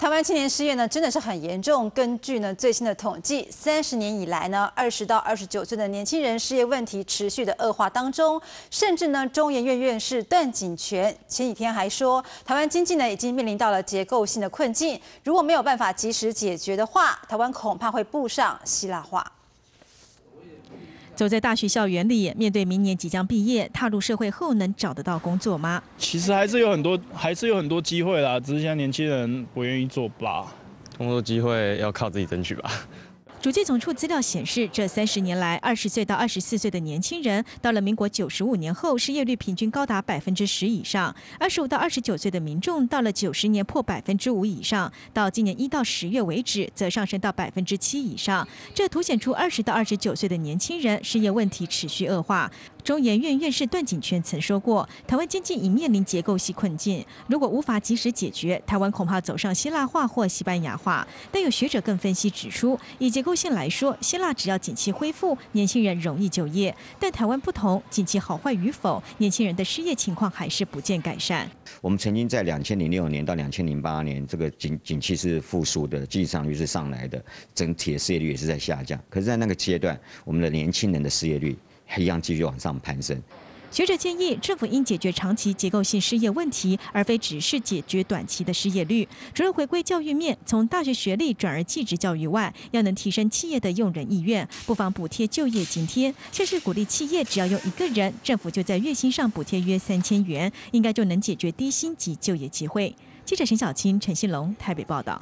台湾青年失业呢，真的是很严重。根据呢最新的统计，30年以来呢，20到29岁的年轻人失业问题持续的恶化当中，甚至呢，中研院院士段锦泉前几天还说，台湾经济呢已经面临到了结构性的困境，如果没有办法及时解决的话，台湾恐怕会步上希腊化。 走在大学校园里，面对明年即将毕业、踏入社会后能找得到工作吗？其实还是有很多机会啦，只是现在年轻人不愿意做吧。工作机会要靠自己争取吧。主计总处资料显示，这30年来，20岁到24岁的年轻人，到了民国95年后，失业率平均高达10%以上；25到29岁的民众，到了90年破5%以上；到今年1到10月为止，则上升到7%以上。这凸显出20到29岁的年轻人失业问题持续恶化。 中研院院士段锦泉曾说过，台湾经济已面临结构性困境，如果无法及时解决，台湾恐怕走上希腊化或西班牙化。但有学者更分析指出，以结构性来说，希腊只要景气恢复，年轻人容易就业；但台湾不同，景气好坏与否，年轻人的失业情况还是不见改善。我们曾经在2006年到2008年，这个景气是复苏的，经济上率是上来的，整体的失业率也是在下降。可是，在那个阶段，我们的年轻人的失业率 一样继续往上攀升。学者建议，政府应解决长期结构性失业问题，而非只是解决短期的失业率。除了回归教育面，从大学学历转而技职教育外，要能提升企业的用人意愿，不妨补贴就业津贴，甚至鼓励企业只要用1个人，政府就在月薪上补贴约3000元，应该就能解决低薪及就业机会。记者沈小青、陈信龙台北报道。